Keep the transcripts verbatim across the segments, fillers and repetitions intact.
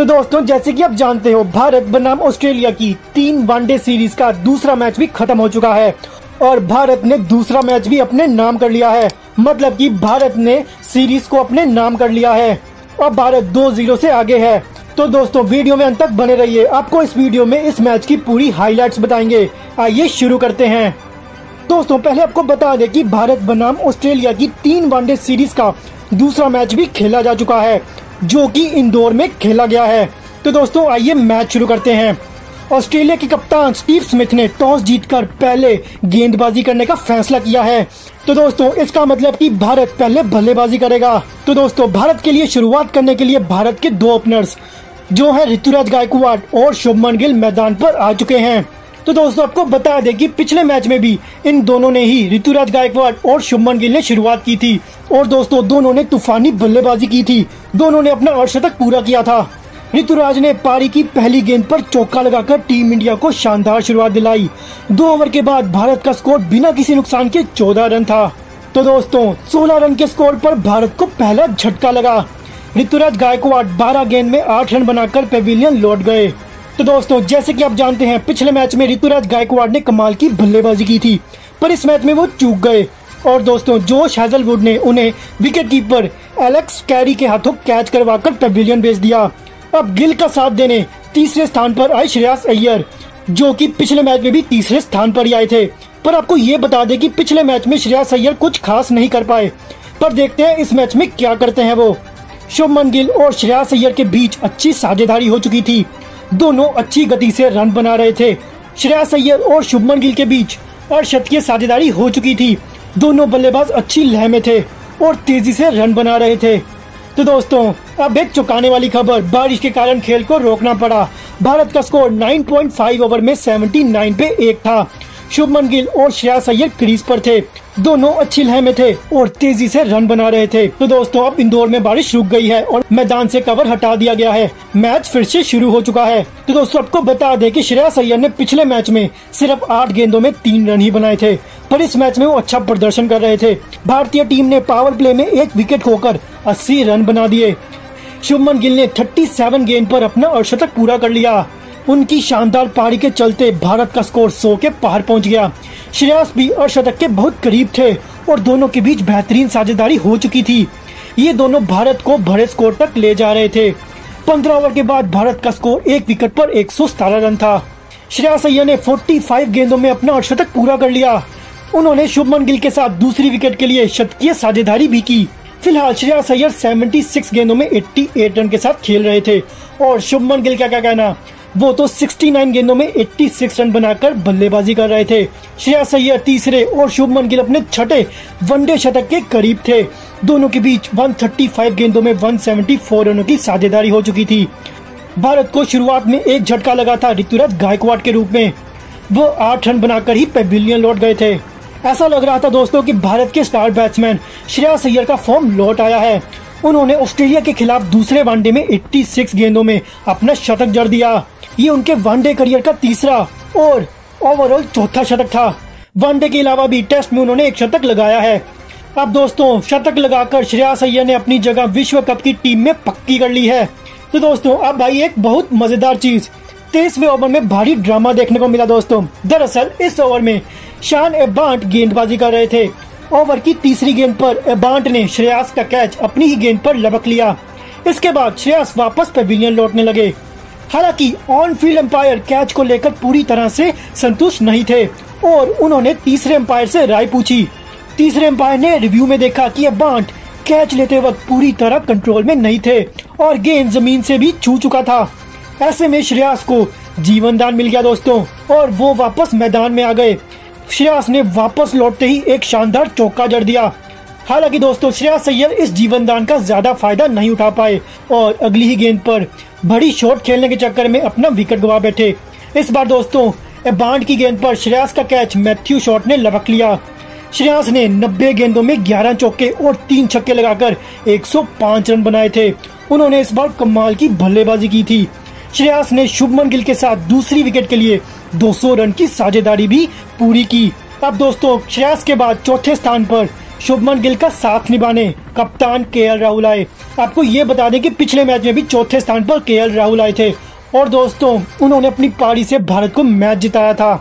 तो दोस्तों जैसे कि आप जानते हो भारत बनाम ऑस्ट्रेलिया की तीन वनडे सीरीज का दूसरा मैच भी खत्म हो चुका है और भारत ने दूसरा मैच भी अपने नाम कर लिया है, मतलब कि भारत ने सीरीज को अपने नाम कर लिया है और भारत दो शून्य से आगे है। तो दोस्तों वीडियो में अंत तक बने रहिए, आपको इस वीडियो में इस मैच की पूरी हाईलाइट्स बताएंगे। आइए शुरू करते हैं। दोस्तों पहले आपको बता दें कि भारत बनाम ऑस्ट्रेलिया की तीन वनडे सीरीज का दूसरा मैच भी खेला जा चुका है जो कि इंदौर में खेला गया है। तो दोस्तों आइए मैच शुरू करते हैं। ऑस्ट्रेलिया के कप्तान स्टीव स्मिथ ने टॉस जीतकर पहले गेंदबाजी करने का फैसला किया है। तो दोस्तों इसका मतलब कि भारत पहले बल्लेबाजी करेगा। तो दोस्तों भारत के लिए शुरुआत करने के लिए भारत के दो ओपनर्स जो है ऋतुराज गायकवाड और शुभमन गिल मैदान पर आ चुके हैं। तो दोस्तों आपको बता दें कि पिछले मैच में भी इन दोनों ने ही ऋतुराज गायकवाड और शुभमन गिल ने शुरुआत की थी और दोस्तों दोनों ने तूफानी बल्लेबाजी की थी, दोनों ने अपना अर्धशतक पूरा किया था। ऋतुराज ने पारी की पहली गेंद पर चौका लगाकर टीम इंडिया को शानदार शुरुआत दिलाई। दो ओवर के बाद भारत का स्कोर बिना किसी नुकसान के चौदह रन था। तो दोस्तों सोलह रन के स्कोर पर भारत को पहला झटका लगा। ऋतुराज गायकवाड बारह गेंद में आठ रन बनाकर पेविलियन लौट गए। तो दोस्तों जैसे कि आप जानते हैं पिछले मैच में ऋतुराज गायकवाड ने कमाल की बल्लेबाजी की थी पर इस मैच में वो चूक गए और दोस्तों जोश हैजलवुड ने उन्हें विकेटकीपर एलेक्स कैरी के हाथों कैच करवाकर पेविलियन भेज दिया। अब गिल का साथ देने तीसरे स्थान पर आए श्रेयस अय्यर जो कि पिछले मैच में भी तीसरे स्थान पर ही आए थे। पर आपको ये बता दें कि पिछले मैच में श्रेयस अय्यर कुछ खास नहीं कर पाए, पर देखते हैं इस मैच में क्या करते हैं वो। शुभमन गिल और श्रेयस अय्यर के बीच अच्छी साझेदारी हो चुकी थी, दोनों अच्छी गति से रन बना रहे थे। श्रेयस अय्यर और शुभमन गिल के बीच अर्धशतकीय साझेदारी हो चुकी थी, दोनों बल्लेबाज अच्छी लय में थे और तेजी से रन बना रहे थे। तो दोस्तों अब एक चौंकाने वाली खबर, बारिश के कारण खेल को रोकना पड़ा। भारत का स्कोर नौ पॉइंट पाँच ओवर में उन्यासी पे एक था। शुभमन गिल और श्रेयस अय्यर क्रीज पर थे, दोनों अच्छी लय में थे और तेजी से रन बना रहे थे। तो दोस्तों अब इंदौर में बारिश रुक गई है और मैदान से कवर हटा दिया गया है, मैच फिर से शुरू हो चुका है। तो दोस्तों आपको बता दें कि श्रेयस अय्यर ने पिछले मैच में सिर्फ आठ गेंदों में तीन रन ही बनाए थे, पर इस मैच में वो अच्छा प्रदर्शन कर रहे थे। भारतीय टीम ने पावर प्ले में एक विकेट खोकर अस्सी रन बना दिए। शुभमन गिल ने सैंतीस गेंद पर अपना अर्धशतक पूरा कर लिया। उनकी शानदार पारी के चलते भारत का स्कोर सौ के पार पहुंच गया। श्रेयस भी अर्धशतक के बहुत करीब थे और दोनों के बीच बेहतरीन साझेदारी हो चुकी थी। ये दोनों भारत को बड़े स्कोर तक ले जा रहे थे। पंद्रह ओवर के बाद भारत का स्कोर एक विकेट पर एक सौ सतारह रन था। श्रेयस अय्यर ने पैंतालीस गेंदों में अपना अर्धशतक पूरा कर लिया। उन्होंने शुभमन गिल के साथ दूसरी विकेट के लिए शतकीय साझेदारी भी की। फिलहाल श्रेयस अय्यर छिहत्तर गेंदों में अट्ठासी रन के साथ खेल रहे थे और शुभमन गिल का क्या कहना, वो तो उनहत्तर गेंदों में छियासी रन बनाकर बल्लेबाजी कर रहे थे। श्रेयस अय्यर तीसरे और शुभमन गिल अपने छठे वनडे शतक के करीब थे। दोनों के बीच एक सौ पैंतीस गेंदों में एक सौ चौहत्तर रनों की साझेदारी हो चुकी थी। भारत को शुरुआत में एक झटका लगा था ऋतुराज गायकवाड के रूप में, वो आठ रन बनाकर ही पेविलियन लौट गए थे। ऐसा लग रहा था दोस्तों कि भारत के स्टार बैट्समैन श्रेयस अय्यर का फॉर्म लौट आया है। उन्होंने ऑस्ट्रेलिया के खिलाफ दूसरे वनडे में छियासी गेंदों में अपना शतक जड़ दिया। ये उनके वनडे करियर का तीसरा और ओवरऑल चौथा शतक था। वनडे के अलावा भी टेस्ट में उन्होंने एक शतक लगाया है। अब दोस्तों शतक लगाकर श्रेयस अय्यर ने अपनी जगह विश्व कप की टीम में पक्की कर ली है। तो दोस्तों अब भाई एक बहुत मजेदार चीज, तेईसवें ओवर में भारी ड्रामा देखने को मिला दोस्तों। दरअसल इस ओवर में शान एबांट गेंदबाजी कर रहे थे। ओवर की तीसरी गेंद पर एबांट ने श्रेयस का कैच अपनी ही गेंद पर लपक लिया। इसके बाद श्रेयस वापस पेविलियन लौटने लगे। हालांकि ऑन फील्ड अंपायर कैच को लेकर पूरी तरह से संतुष्ट नहीं थे और उन्होंने तीसरे अंपायर से राय पूछी। तीसरे अंपायर ने रिव्यू में देखा कि एबांट कैच लेते वक्त पूरी तरह कंट्रोल में नहीं थे और गेंद जमीन से भी छू चुका था। ऐसे में श्रेयस को जीवनदान मिल गया दोस्तों और वो वापस मैदान में आ गए। श्रेयस ने वापस लौटते ही एक शानदार चौका जड़ दिया। हालांकि दोस्तों श्रेयस अय्यर इस जीवनदान का ज्यादा फायदा नहीं उठा पाए और अगली ही गेंद पर बड़ी शॉट खेलने के चक्कर में अपना विकेट गंवा बैठे। इस बार दोस्तों एबांट की गेंद पर श्रेयस का कैच मैथ्यू शॉर्ट ने लपक लिया। श्रेयस ने नब्बे गेंदों में ग्यारह चौके और तीन छक्के लगाकर एक सौ पाँच रन बनाए थे। उन्होंने इस बार कमाल की बल्लेबाजी की थी। श्रेयस ने शुभमन गिल के साथ दूसरी विकेट के लिए दो सौ रन की साझेदारी भी पूरी की। अब दोस्तों श्रेयस के बाद चौथे स्थान पर शुभमन गिल का साथ निभाने कप्तान केएल राहुल आए। आपको ये बता दें कि पिछले मैच में भी चौथे स्थान पर केएल राहुल आए थे और दोस्तों उन्होंने अपनी पारी से भारत को मैच जिताया था।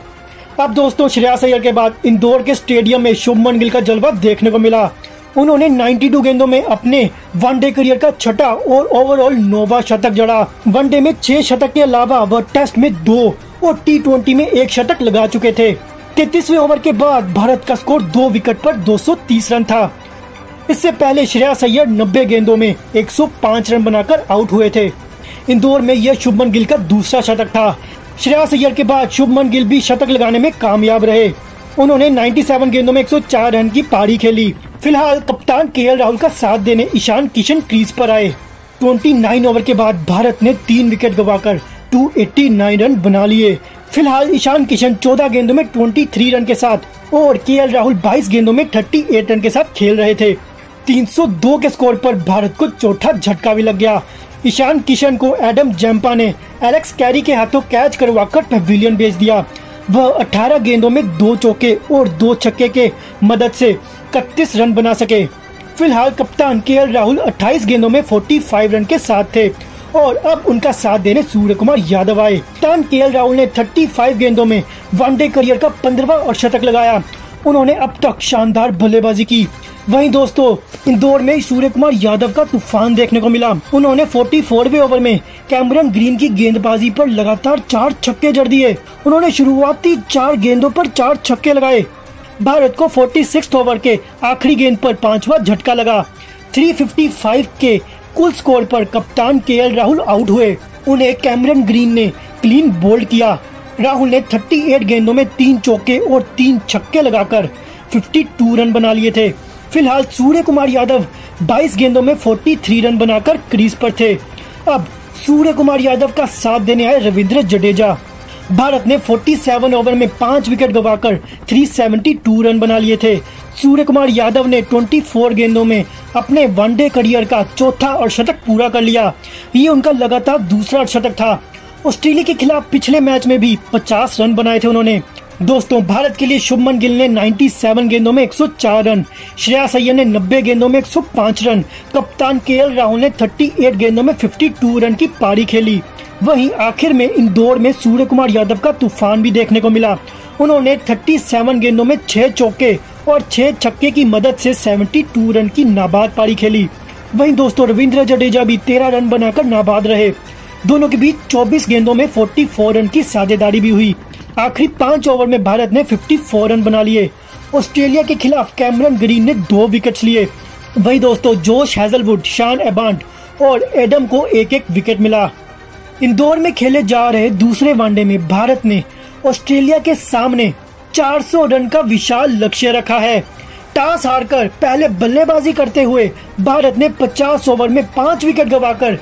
अब दोस्तों श्रेयस अय्यर के बाद इंदौर के स्टेडियम में शुभमन गिल का जलवा देखने को मिला। उन्होंने बानवे गेंदों में अपने वनडे करियर का छठा और ओवरऑल नौवां शतक जड़ा। वनडे में छह शतक के अलावा वह टेस्ट में दो और टी ट्वेंटी में एक शतक लगा चुके थे। तैतीसवें ओवर के बाद भारत का स्कोर दो विकेट पर दो सौ तीस रन था। इससे पहले श्रेयस अय्यर नब्बे गेंदों में एक सौ पाँच रन बनाकर आउट हुए थे। इंदौर में यह शुभमन गिल का दूसरा शतक था। श्रेयस अय्यर के बाद शुभमन गिल भी शतक लगाने में कामयाब रहे। उन्होंने सत्तानवे गेंदों में एक सौ चार रन की पारी खेली। फिलहाल कप्तान केएल राहुल का साथ देने ईशान किशन क्रीज पर आए। उनतीस ओवर के बाद भारत ने तीन विकेट गवाकर दो सौ नवासी रन बना लिए। फिलहाल ईशान किशन चौदह गेंदों में तेईस रन के साथ और केएल राहुल बाईस गेंदों में अड़तीस रन के साथ खेल रहे थे। तीन सौ दो के स्कोर पर भारत को चौथा झटका भी लग गया। ईशान किशन को एडम जम्पा ने एलेक्स कैरी के हाथों कैच करवाकर पवेलियन भेज दिया। वह अठारह गेंदों में दो चौके और दो छक्के के मदद से इकतीस रन बना सके। फिलहाल कप्तान केएल राहुल अट्ठाईस गेंदों में पैंतालीस रन के साथ थे और अब उनका साथ देने सूर्यकुमार यादव आए। कप्तान केएल राहुल ने पैंतीस गेंदों में वनडे करियर का पंद्रहवां और शतक लगाया। उन्होंने अब तक शानदार बल्लेबाजी की। वहीं दोस्तों इंदौर में सूर्यकुमार यादव का तूफान देखने को मिला। उन्होंने चौवालीसवें ओवर में कैमरन ग्रीन की गेंदबाजी पर लगातार चार छक्के जड़ दिए। उन्होंने शुरुआती चार गेंदों पर चार छक्के लगाए। भारत को छियालीसवें ओवर के आखिरी गेंद पर पांचवा झटका लगा। तीन सौ पचपन के कुल स्कोर पर कप्तान केएल राहुल आउट हुए। उन्हें कैमरन ग्रीन ने क्लीन बोल्ड किया। राहुल ने अड़तीस गेंदों में तीन चौके और तीन छक्के लगाकर बावन रन बना लिए थे। फिलहाल सूर्य कुमार यादव बाईस गेंदों में तैंतालीस रन बनाकर क्रीज पर थे। अब सूर्य कुमार यादव का साथ देने आए रविंद्र जडेजा। भारत ने सैंतालीस ओवर में पांच विकेट गवाकर तीन सौ बहत्तर रन बना लिए थे। सूर्य कुमार यादव ने चौबीस गेंदों में अपने वनडे करियर का चौथा अर्धशतक पूरा कर लिया। ये उनका लगातार दूसरा अर्धशतक था। ऑस्ट्रेलिया के खिलाफ पिछले मैच में भी पचास रन बनाए थे उन्होंने। दोस्तों भारत के लिए शुभमन गिल ने सत्तानवे गेंदों में एक सौ चार रन, श्रेयस अय्यर ने नब्बे गेंदों में एक सौ पाँच रन, कप्तान केएल राहुल ने अड़तीस गेंदों में बावन रन की पारी खेली। वहीं आखिर में इंदौर में सूर्यकुमार यादव का तूफान भी देखने को मिला। उन्होंने सैंतीस गेंदों में छह चौके और छह छक्के की मदद से बहत्तर रन की नाबाद पारी खेली। वहीं दोस्तों रविंद्र जडेजा भी तेरह रन बनाकर नाबाद रहे। दोनों के बीच चौबीस गेंदों में चौवालीस रन की साझेदारी भी हुई। आखिरी पांच ओवर में भारत ने चौवन रन बना लिए। ऑस्ट्रेलिया के खिलाफ कैमरन ग्रीन ने दो विकेट लिए। वहीं दोस्तों जोश हैजलवुड, शान एबट और एडम को एक एक विकेट मिला। इंदौर में खेले जा रहे दूसरे वनडे में भारत ने ऑस्ट्रेलिया के सामने चार सौ रन का विशाल लक्ष्य रखा है। टॉस हारकर पहले बल्लेबाजी करते हुए भारत ने पचास ओवर में पांच विकेट गवाकर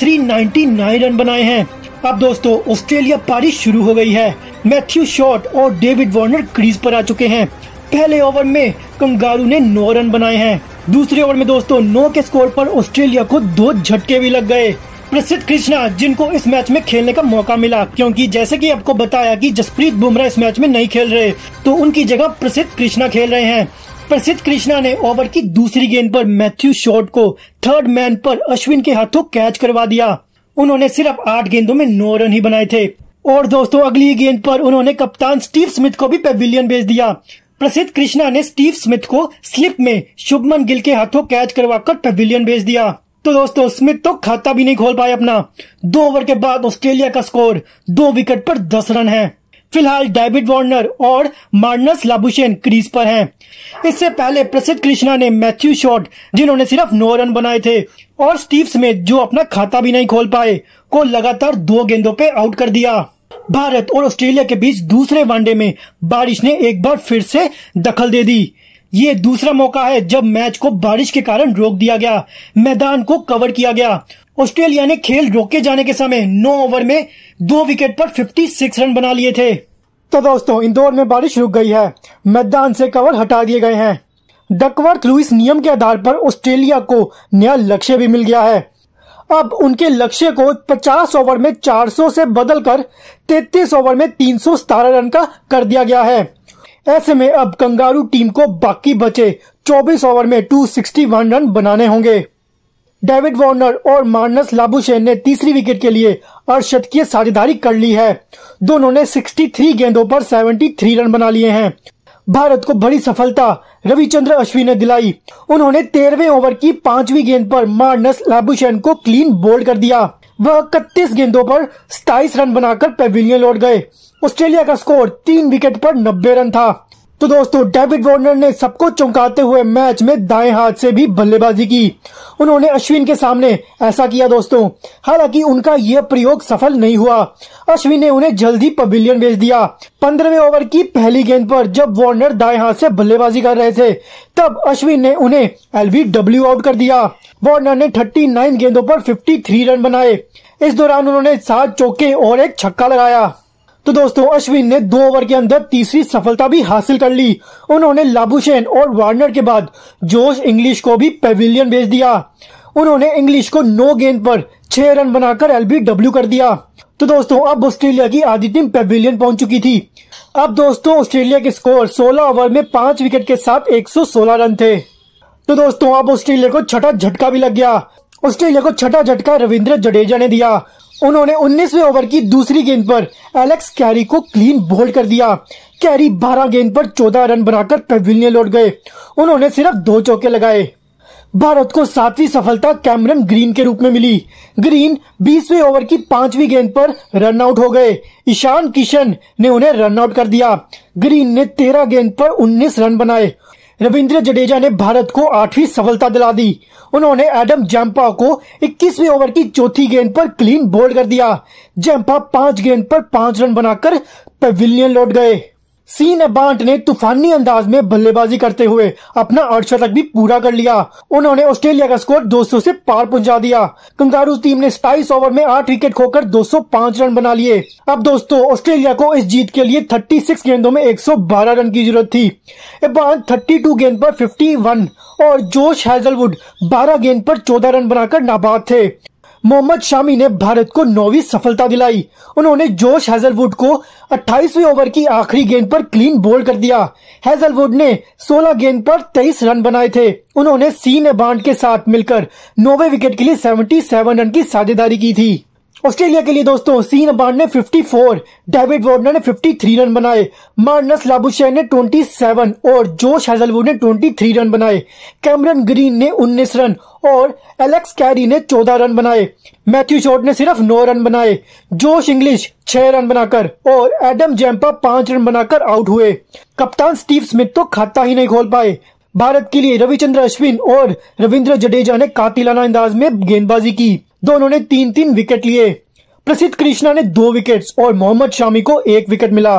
तीन सौ निन्यानवे रन बनाए हैं। अब दोस्तों ऑस्ट्रेलिया पारी शुरू हो गई है। मैथ्यू शॉर्ट और डेविड वार्नर क्रीज पर आ चुके हैं। पहले ओवर में कंगारू ने नौ रन बनाए हैं। दूसरे ओवर में दोस्तों नौ के स्कोर पर ऑस्ट्रेलिया को दो झटके भी लग गए। प्रसिद्ध कृष्णा जिनको इस मैच में खेलने का मौका मिला, क्योंकि जैसे कि आपको बताया कि जसप्रीत बुमराह इस मैच में नहीं खेल रहे, तो उनकी जगह प्रसिद्ध कृष्णा खेल रहे हैं। प्रसिद्ध कृष्णा ने ओवर की दूसरी गेंद पर मैथ्यू शॉट को थर्ड मैन पर अश्विन के हाथों कैच करवा दिया। उन्होंने सिर्फ आठ गेंदों में नौ रन ही बनाए थे और दोस्तों अगली गेंद पर उन्होंने कप्तान स्टीव स्मिथ को भी पेविलियन भेज दिया। प्रसिद्ध कृष्णा ने स्टीव स्मिथ को स्लिप में शुभमन गिल के हाथों कैच करवाकर पेविलियन भेज दिया। तो दोस्तों स्मिथ तो खाता भी नहीं खोल पाए अपना। दो ओवर के बाद ऑस्ट्रेलिया का स्कोर दो विकेट पर दस रन है। फिलहाल डेविड वार्नर और मार्नस लाबुशेन क्रीज पर हैं। इससे पहले प्रसिद्ध कृष्णा ने मैथ्यू शॉट जिन्होंने सिर्फ नौ रन बनाए थे और स्टीव स्मिथ जो अपना खाता भी नहीं खोल पाए को लगातार दो गेंदों पे आउट कर दिया। भारत और ऑस्ट्रेलिया के बीच दूसरे वनडे में बारिश ने एक बार फिर से दखल दे दी। ये दूसरा मौका है जब मैच को बारिश के कारण रोक दिया गया, मैदान को कवर किया गया। ऑस्ट्रेलिया ने खेल रोके जाने के समय नौ ओवर में दो विकेट पर छप्पन रन बना लिए थे। तो दोस्तों इंदौर में बारिश रुक गई है, मैदान से कवर हटा दिए गए हैं। डकवर्थ लुईस नियम के आधार पर ऑस्ट्रेलिया को नया लक्ष्य भी मिल गया है। अब उनके लक्ष्य को पचास ओवर में चार सौ से बदलकर तैंतीस ओवर में तीन सौ सत्रह रन का कर दिया गया है। ऐसे में अब कंगारू टीम को बाकी बचे चौबीस ओवर में दो सौ इकसठ रन बनाने होंगे। डेविड वार्नर और मार्नस लाबुशेन ने तीसरी विकेट के लिए अर्धशत की साझेदारी कर ली है। दोनों ने तिरसठ गेंदों पर तिहत्तर रन बना लिए हैं। भारत को बड़ी सफलता रविचंद्र अश्विन ने दिलाई। उन्होंने तेरहवें ओवर की पांचवी गेंद पर मार्नस लाबुशेन को क्लीन बोल्ड कर दिया। वह इकतीस गेंदों पर सत्ताईस रन बनाकर पेविलियन लौट गए। ऑस्ट्रेलिया का स्कोर तीन विकेट पर नब्बे रन था। तो दोस्तों, डेविड वार्नर ने सबको चौंकाते हुए मैच में दाएं हाथ से भी बल्लेबाजी की। उन्होंने अश्विन के सामने ऐसा किया दोस्तों। हालांकि उनका यह प्रयोग सफल नहीं हुआ। अश्विन ने उन्हें जल्दी पवेलियन भेज दिया। पंद्रहवें ओवर की पहली गेंद पर जब वार्नर दाएं हाथ से बल्लेबाजी कर रहे थे, तब अश्विन ने उन्हें एलबीडब्ल्यू आउट कर दिया। वार्नर ने उनतालीस गेंदों पर तिरेपन रन बनाए। इस दौरान उन्होंने सात चौके और एक छक्का लगाया। तो दोस्तों, अश्विन ने दो ओवर के अंदर तीसरी सफलता भी हासिल कर ली। उन्होंने लाबुशेन और वार्नर के बाद जोश इंग्लिश को भी पेविलियन भेज दिया। उन्होंने इंग्लिश को नौ गेंद पर छह रन बनाकर एलबीडब्ल्यू कर दिया। तो दोस्तों, अब ऑस्ट्रेलिया की आधी टीम पेविलियन पहुंच चुकी थी। अब दोस्तों, ऑस्ट्रेलिया के स्कोर सोलह ओवर में पांच विकेट के साथ एक सौ सोलह रन थे। तो दोस्तों, अब ऑस्ट्रेलिया को छठा झटका भी लग गया। ऑस्ट्रेलिया को छठा झटका रविंद्र जडेजा ने दिया। उन्होंने उन्नीसवें ओवर की दूसरी गेंद पर एलेक्स कैरी को क्लीन बोल्ड कर दिया। कैरी बारह गेंद पर चौदह रन बनाकर पेविलियन लौट गए। उन्होंने सिर्फ दो चौके लगाए। भारत को सातवीं सफलता कैमरन ग्रीन के रूप में मिली। ग्रीन बीसवें ओवर की पांचवी गेंद पर रन आउट हो गए। ईशान किशन ने उन्हें रन आउट कर दिया। ग्रीन ने तेरह गेंद पर उन्नीस रन बनाए। रविंद्र जडेजा ने भारत को आठवीं सफलता दिला दी। उन्होंने एडम जाम्पा को इक्कीसवें ओवर की चौथी गेंद पर क्लीन बोल्ड कर दिया। जाम्पा पांच गेंद पर पांच रन बनाकर पेविलियन लौट गए। सीन अबांट ने तूफानी अंदाज में बल्लेबाजी करते हुए अपना अर्धशतक भी पूरा कर लिया। उन्होंने ऑस्ट्रेलिया का स्कोर दो सौ से पार पहुंचा दिया। कंगारू टीम ने सत्ताईस ओवर में आठ विकेट खोकर दो सौ पांच रन बना लिए। अब दोस्तों, ऑस्ट्रेलिया को इस जीत के लिए छत्तीस गेंदों में एक सौ बारह रन की जरूरत थी। अबांट बत्तीस गेंद पर इक्यावन और जोश हैजलवुड बारह गेंद पर चौदह रन बनाकर नाबाद थे। मोहम्मद शामी ने भारत को नौवीं सफलता दिलाई। उन्होंने जोश हैजलवुड को अट्ठाईसवें ओवर की आखिरी गेंद पर क्लीन बोल्ड कर दिया। हैजलवुड ने सोलह गेंद पर तेईस रन बनाए थे। उन्होंने सीन अबांट के साथ मिलकर नौवें विकेट के लिए सतहत्तर रन की साझेदारी की थी। ऑस्ट्रेलिया के लिए दोस्तों, सीन अबांट ने चौवन, डेविड वार्नर ने तिरेपन रन बनाए, मार्नस लाबुशेन ने सत्ताईस और जोश हैजलवुड ने तेईस रन बनाए। कैमरन ग्रीन ने उन्नीस रन और एलेक्स कैरी ने चौदह रन बनाए। मैथ्यू शॉर्ट ने सिर्फ नौ रन बनाए। जोश इंग्लिश छह रन बनाकर और एडम जैम्पा पांच रन बनाकर आउट हुए। कप्तान स्टीव स्मिथ तो खाता ही नहीं खोल पाए। भारत के लिए रविचंद्र अश्विन और रविंद्र जडेजा ने कातिलाना अंदाज में गेंदबाजी की। दोनों ने तीन तीन विकेट लिए। प्रसिद्ध कृष्णा ने दो विकेट्स और मोहम्मद शामी को एक विकेट मिला।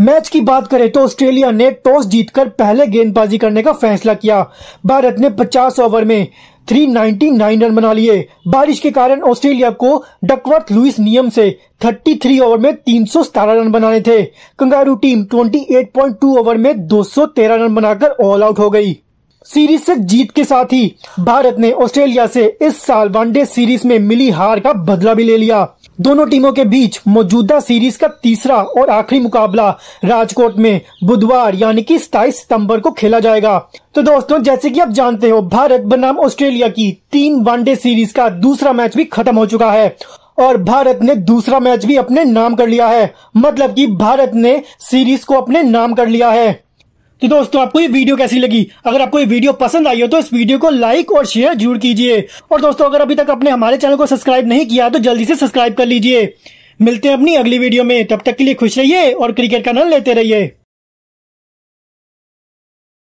मैच की बात करें तो ऑस्ट्रेलिया ने टॉस जीतकर पहले गेंदबाजी करने का फैसला किया। भारत ने पचास ओवर में तीन सौ निन्यानवे रन बना लिए। बारिश के कारण ऑस्ट्रेलिया को डकवर्थ लुईस नियम से तैंतीस ओवर में तीन सौ सत्रह रन बनाने थे। कंगारू टीम अट्ठाईस पॉइंट दो ओवर में दो सौ तेरह रन बनाकर ऑल आउट हो गई। सीरीज से जीत के साथ ही भारत ने ऑस्ट्रेलिया से इस साल वनडे सीरीज में मिली हार का बदला भी ले लिया। दोनों टीमों के बीच मौजूदा सीरीज का तीसरा और आखिरी मुकाबला राजकोट में बुधवार यानी कि सत्ताईस सितंबर को खेला जाएगा। तो दोस्तों, जैसे कि आप जानते हो, भारत बनाम ऑस्ट्रेलिया की तीन वनडे सीरीज का दूसरा मैच भी खत्म हो चुका है और भारत ने दूसरा मैच भी अपने नाम कर लिया है। मतलब कि भारत ने सीरीज को अपने नाम कर लिया है। तो दोस्तों, आपको ये वीडियो कैसी लगी? अगर आपको ये वीडियो पसंद आई हो तो इस वीडियो को लाइक और शेयर जरूर कीजिए। और दोस्तों, अगर अभी तक आपने हमारे चैनल को सब्सक्राइब नहीं किया तो जल्दी से सब्सक्राइब कर लीजिए। मिलते हैं अपनी अगली वीडियो में। तब तक के लिए खुश रहिए और क्रिकेट का आनंद लेते रहिए।